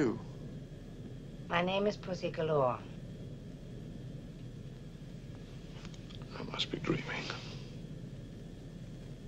you? My name is Pussy Galore. I must be dreaming.